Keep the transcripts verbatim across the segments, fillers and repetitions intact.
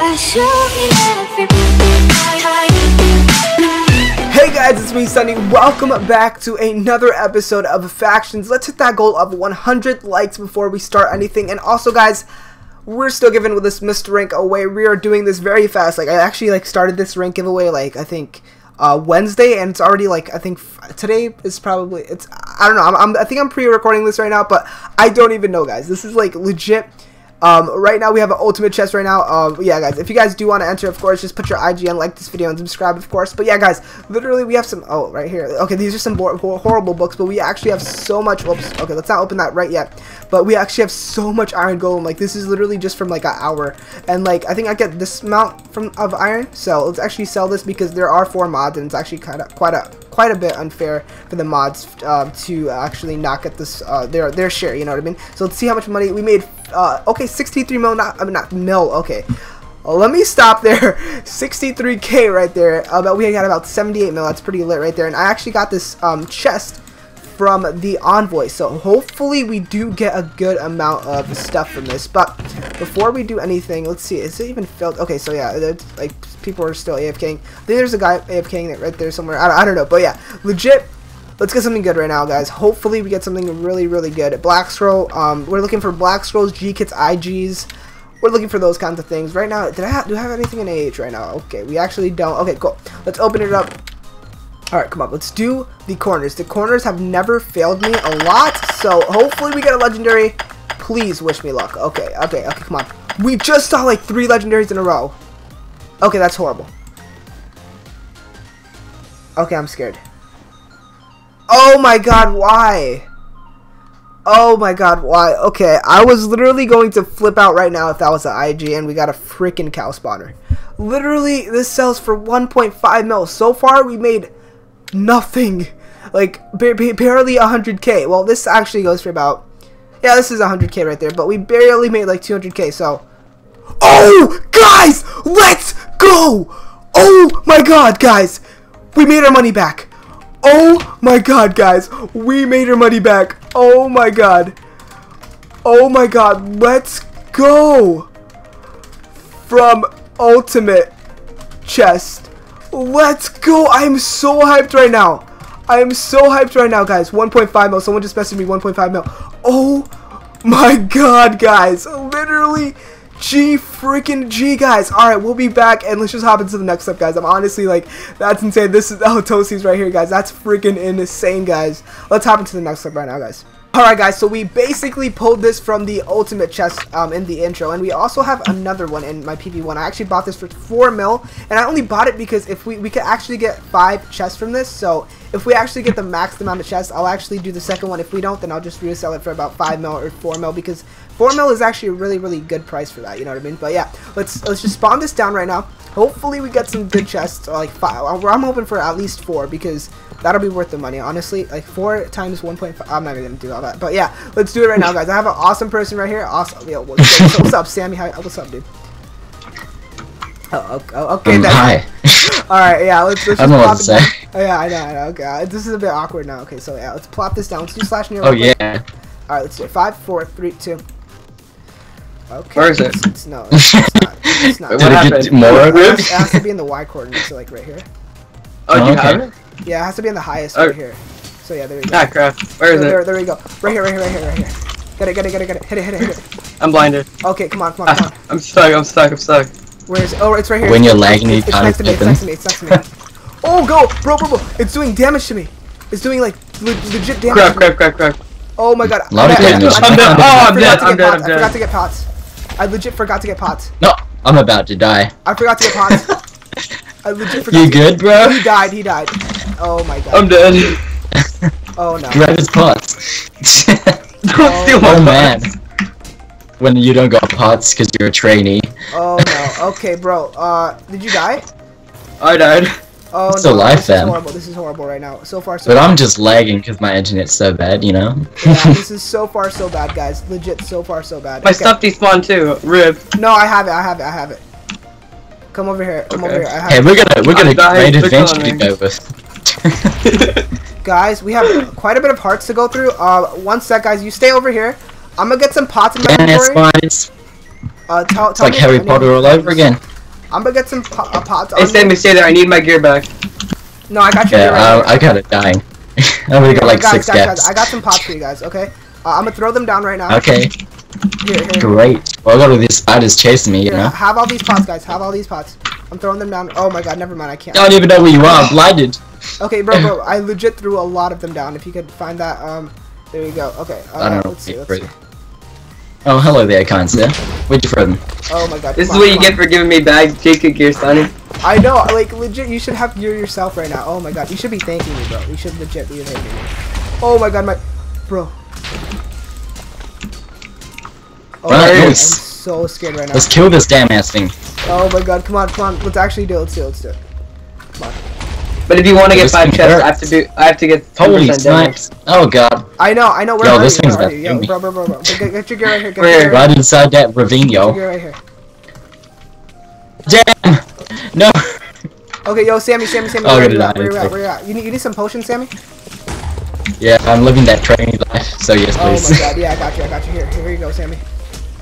Hey guys, it's me, Sunny. Welcome back to another episode of Factions. Let's hit that goal of one hundred likes before we start anything. And also, guys, we're still giving with this Mister Rank away. We are doing this very fast. Like, I actually like started this rank giveaway like I think uh, Wednesday, and it's already like I think f today is probably it's I don't know. I'm, I'm I think I'm pre-recording this right now, but I don't even know, guys. This is like legit. Um, right now we have an ultimate chest right now. Um, yeah, guys, if you guys do want to enter, of course, just put your I G and like this video and subscribe, of course. But yeah, guys, literally we have some, oh, right here. Okay, these are some horrible books, but we actually have so much, whoops, okay, let's not open that right yet. But we actually have so much iron golem. Like, this is literally just from like an hour. And like, I think I get this amount from, of iron. So let's actually sell this because there are four mods and it's actually kind of quite a, quite a bit unfair for the mods uh, to actually not get this, uh, their, their share, you know what I mean? So let's see how much money we made. Uh, okay, sixty-three mil, not, I mean, not mil, okay. Well, let me stop there. sixty-three K right there. Uh, but we got about seventy-eight mil. That's pretty lit right there. And I actually got this um, chest from the envoy. So hopefully we do get a good amount of stuff from this. But before we do anything, let's see. Is it even filled? Okay, so yeah, it's, like people are still AFKing. I think there's a guy AFKing right there somewhere. I don't, I don't know, but yeah, legit. Let's get something good right now, guys. Hopefully we get something really, really good. Black Scroll. Um, we're looking for Black Scrolls, G-Kits, I Gs. We're looking for those kinds of things. Right now, did I have, do I have anything in A H right now? Okay, we actually don't. Okay, cool. Let's open it up. All right, come on. Let's do the corners. The corners have never failed me a lot, so hopefully we get a legendary. Please wish me luck. Okay, okay, okay, come on. We just saw like three legendaries in a row. Okay, that's horrible. Okay, I'm scared. Oh my god, why? Oh my god, why? Okay, I was literally going to flip out right now if that was an I G, and we got a freaking cow spawner. Literally, this sells for one point five mil. So far, we made nothing. Like, ba ba barely one hundred K. Well, this actually goes for about... Yeah, this is one hundred K right there, but we barely made like two hundred K, so... Oh, guys! Let's go! Oh my god, guys! We made our money back. Oh my god, guys, we made our money back. Oh my god. Oh my god, let's go. From ultimate chest. Let's go. I'm so hyped right now. I am so hyped right now, guys. one point five mil. Someone just messaged me one point five mil. Oh my god, guys. Literally G freaking G, guys. Alright, we'll be back and let's just hop into the next step, guys. I'm honestly like, that's insane. This is, oh, Toasty's right here, guys. That's freaking insane, guys. Let's hop into the next step right now, guys. Alright, guys, so we basically pulled this from the ultimate chest um, in the intro, and we also have another one in my P B one. I actually bought this for four mil, and I only bought it because if we, we could actually get five chests from this, so if we actually get the max amount of chests, I'll actually do the second one. If we don't, then I'll just resell it for about five mil or four mil, because four mil is actually a really, really good price for that, you know what I mean? But yeah, let's let's just spawn this down right now. Hopefully we get some good chests, like five. I'm hoping for at least four, because that'll be worth the money, honestly. Like, four times one point five, I'm not even going to do all that. But yeah, let's do it right now, guys. I have an awesome person right here. Awesome. Yo, what's, what's, what's up, Sammy? How, what's up, dude? Oh, okay. Um, hi. Alright, yeah, let's, let's just I don't know what to say. Oh, yeah, I know, I know. Okay, this is a bit awkward now. Okay, so yeah, let's plop this down. Let's do slash near. Oh, yeah. Alright, let's do it. Five, four, three, two. Okay. Where is it? It's, it's, no, it's, it's not. It's not. Wait, what happened? It, more it, it has to be in the Y coordinate, so like right here. Oh, oh you okay. have it? Yeah, it has to be in the highest right here. So yeah, there we go. Ah, crap. Where is there, it? There, there we go. Right here, right here, right here, right here. Get it, get it, get it, get it. Hit it, hit it, hit it. I'm blinded. Okay, come on, come on, come on. I'm stuck, I'm stuck, I'm stuck. Where is it? Oh, it's right here. When you're lagging, you can't hit them. It's next to me, it's next to me. Oh, go! Bro, bro, bro! It's doing damage to me. It's doing, like, le legit damage. Crap, crap, crap, crap. Oh my god. I'm dead. Oh, I'm dead, I'm dead, I'm dead. I forgot to get pots. I legit forgot to get pots. No, I'm about to die. I forgot to get pots. I legit forgot. You good, bro? He died, he died. Oh my god. I'm dead. Oh no. Grab his pots. Don't oh, steal my oh, man. When you don't got pots because you're a trainee. Oh no. Okay, bro. Uh, did you die? I died. Oh it's no. Alive, this fam. is horrible. This is horrible right now. So far, so. But bad. I'm just lagging because my internet's so bad, you know. Yeah, this is so far so bad, guys. Legit, so far so bad. My okay. stuff despawned too. Rip. No, I have it. I have it. I have it. Come over here. Come okay. over here. I have hey, we're gonna we're gonna great adventure to go with. Guys, we have quite a bit of hearts to go through. Uh, one sec, guys. You stay over here. I'm gonna get some pots in my inventory. Yeah, it's fine. Uh, tell, tell it's like Harry Potter all over again. I'm gonna get some po uh, pots. Hey, Sammy, stay there. I need my gear back. No, I got your yeah, gear uh, right I got it dying. I only got like guys, six guys, guys, I got some pots for you guys, okay? Uh, I'm gonna throw them down right now. Okay. Here, here. Great. Well, look at these spiders chasing me, you here, know? Have all these pots, guys. Have all these pots. I'm throwing them down. Oh my god, never mind. I can't. I don't even know where you are. I'm blinded. Okay, bro, bro. I legit threw a lot of them down. If you could find that, um, there you go. Okay. Uh, I don't know. Let's see. Let's see. Oh, hello there, Consta. Where'd you throw them? Oh my god. This is what you get for giving me bad Jacob gear, Sunny. I know, like, legit, you should have gear yourself right now. Oh my god, you should be thanking me, bro. You should legit be thanking me. Oh my god, my... Bro. Oh my god, I'm so scared right now. Let's kill this damn ass thing. Oh my god, come on, come on. Let's actually do it. Let's do it. Let's do it. Come on. But if you want to get five chests, I have to do. I have to get ten percent damage. Oh god. I know, I know. Where yo, are this you? Thing's where are you? Yo, bro, bro, bro, bro. Get, get your gear right here. Get your gear right inside that ravine, yo. Get your gear right here. Damn. No. Okay, yo, Sammy, Sammy, Sammy. Oh, where you at? Where you at? Where you at? You need, you need some potions, Sammy? Yeah, I'm living that training life. So yes, please. Oh my god. Yeah, I got you. I got you. Here, here you go, Sammy.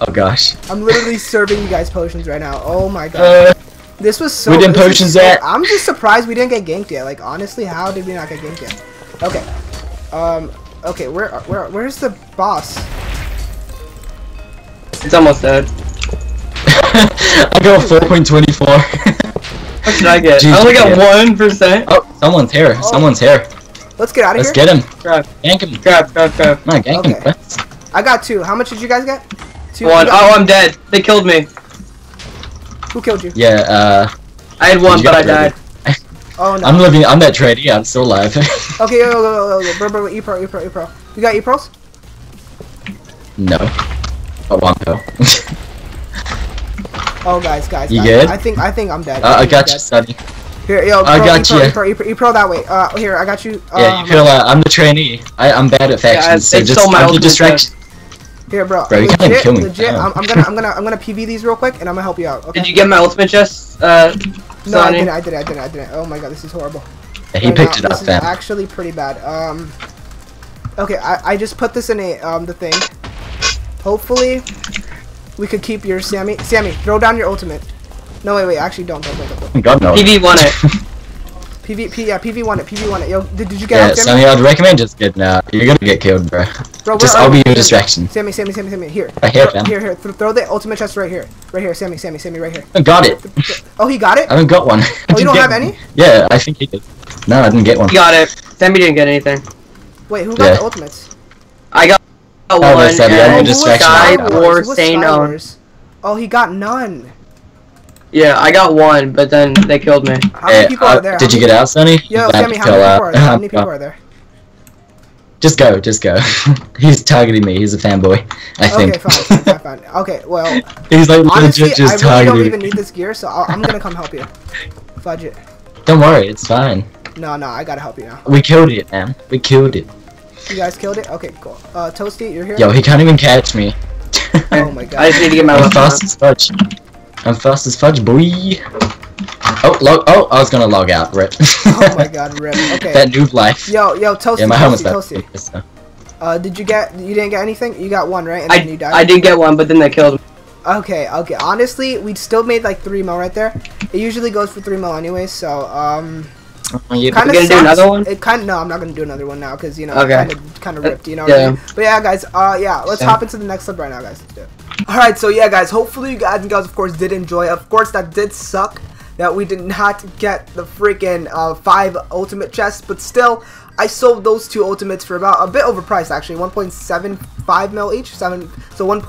Oh gosh. I'm literally serving you guys potions right now. Oh my god. Uh, This was so. We didn't potions that. I'm just surprised we didn't get ganked yet. Like honestly, how did we not get ganked yet? Okay. Um. Okay. Where? Where? Where's the boss? It's almost dead. I got four point two four. What should I get? Jeez, I only got one percent. Oh, someone's here. Oh. Someone's here. Let's get out of Let's here. Let's get him. Grab. Gank him. Grab. Grab. Grab. No, gank okay. him. Let's... I got two. How much did you guys get? Two. One. Oh, I'm dead. They killed me. Who killed you? Yeah, uh... I had one, but I died. Oh, no. I'm living- I'm that tradie, I'm still alive. Okay, yo, yo, yo, yo, yo, bro, bro, bro, E-Pro, E-Pro, E-Pro. You got E-Pros? No. But one pill. Oh, guys, guys, you guys. Good? I think- I think I'm dead. Uh, I, I got you, dead. Sonny. Here, yo, bro, I got E-Pro, you. E-Pro, E-Pro, E-Pro that way. Uh, here, I got you. Uh, yeah, you feel like, I'm the trainee. I, I'm bad at factions, yeah, I, so just- so I'm the distraction. Here, bro. Bro, you legit, kill me. legit. Oh. I'm, I'm gonna, I'm gonna, I'm gonna P V these real quick, and I'm gonna help you out. Okay? Did you get my ultimate chest? Uh, no, I didn't. I didn't. I didn't. I didn't. Oh my god, this is horrible. Yeah, he right picked now, it up. This then. is actually pretty bad. Um, okay, I, I just put this in a, um, the thing. Hopefully, we could keep your Sammy. Sammy, throw down your ultimate. No, wait, wait. Actually, don't. Don't. Don't. don't, don't. God no. P V won it. P V, P, yeah, P V won it. P V won it. Yo, did, did you get? Yeah, Sammy, I'd recommend just getting out. You're gonna get killed, bro. Bro, just I'll be your distraction. Sammy, Sammy, Sammy, Sammy, here. Right here, fam. Here, here. Th throw the ultimate chest right here. Right here, Sammy, Sammy, Sammy, right here. I got it. Oh, he got it? I haven't got one. Oh, you don't have any? Yeah, I think he did. No, I didn't get one. He got it. Sammy didn't get anything. Wait, who got yeah. the ultimates? I got oh, one. Oh, Sammy, I'm distraction. Or Thanos. Oh, he got none. Yeah, I got one, but then they killed me. How many people are there? Did you get out, Sonny? Yo, Sammy, how many people are there? How many people are there? Just go, just go. He's targeting me. He's a fanboy, I think. Okay, fine, fine, fine, fine. Okay, well. He's like honestly, legit just I really targeting. don't even need this gear, so I'll, I'm gonna come help you. Fudge it. Don't worry, it's fine. No, no, I gotta help you now. We killed it, man. We killed it. You guys killed it? Okay, cool. Uh, Toasty, you're here. Yo, he can't even catch me. Oh my god. I just need to get my weapon. I'm fast as fudge. I'm fast as fudge, boy. Oh, log oh, I was gonna log out, rip. Oh my god, rip. Okay. That noob life. Yo, yo, Toasty, yeah, my Toasty, Toasty. Uh, did you get, you didn't get anything? You got one, right? And I, then you died? I did get one, but then they killed me. Okay, okay. Honestly, we still made like three mil right there. It usually goes for three mil anyway, so, um... Are you gonna sucks. do another one? It kind of, no, I'm not gonna do another one now, because, you know, okay. kind of kind of ripped, you know what yeah. I mean? But yeah, guys, uh, yeah, let's yeah. hop into the next clip right now, guys. Let's do it. Alright, so yeah, guys, hopefully you guys, you guys, of course, did enjoy. Of course, that did suck. That we did not get the freaking uh, five ultimate chests, but still, I sold those two ultimates for about a bit overpriced actually, one point seven five mil each, seven, so one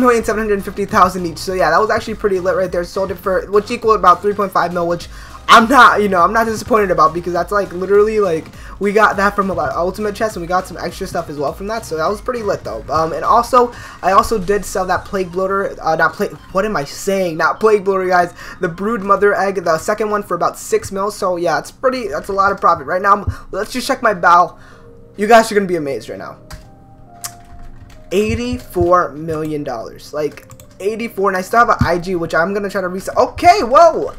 million seven hundred fifty thousand each. So yeah, that was actually pretty lit right there. Sold it for which equaled about three point five mil, which I'm not, you know, I'm not disappointed about because that's like literally like we got that from a lot of ultimate chests and we got some extra stuff as well from that. So that was pretty lit though. Um, and also, I also did sell that plague bloater, uh, not plague, what am I saying? Not plague bloater, guys. The brood mother egg, the second one for about six mil. So yeah, it's pretty, that's a lot of profit right now. Let's just check my bow. You guys are gonna be amazed right now. eighty-four million dollars, like eighty-four, and I still have an I G, which I'm gonna try to reset. Okay, whoa.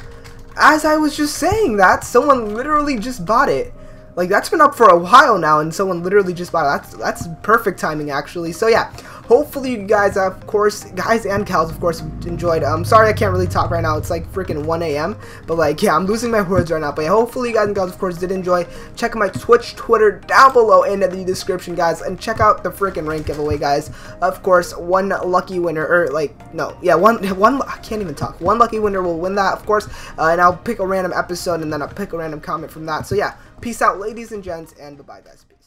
As I was just saying that, someone literally just bought it Like, that's been up for a while now, and someone literally just bought it. That's, that's perfect timing, actually. So, yeah, hopefully you guys, uh, of course, guys and gals, of course, enjoyed. I'm um, sorry I can't really talk right now. It's, like, freaking one A M But, like, yeah, I'm losing my words right now. But, yeah, hopefully you guys and gals, of course, did enjoy. Check my Twitch, Twitter down below in the description, guys. And check out the freaking rank giveaway, guys. Of course, one lucky winner, or, like, no. Yeah, one, one, I can't even talk. One lucky winner will win that, of course. Uh, and I'll pick a random episode, and then I'll pick a random comment from that. So, yeah. Peace out, ladies and gents, and bye-bye, guys.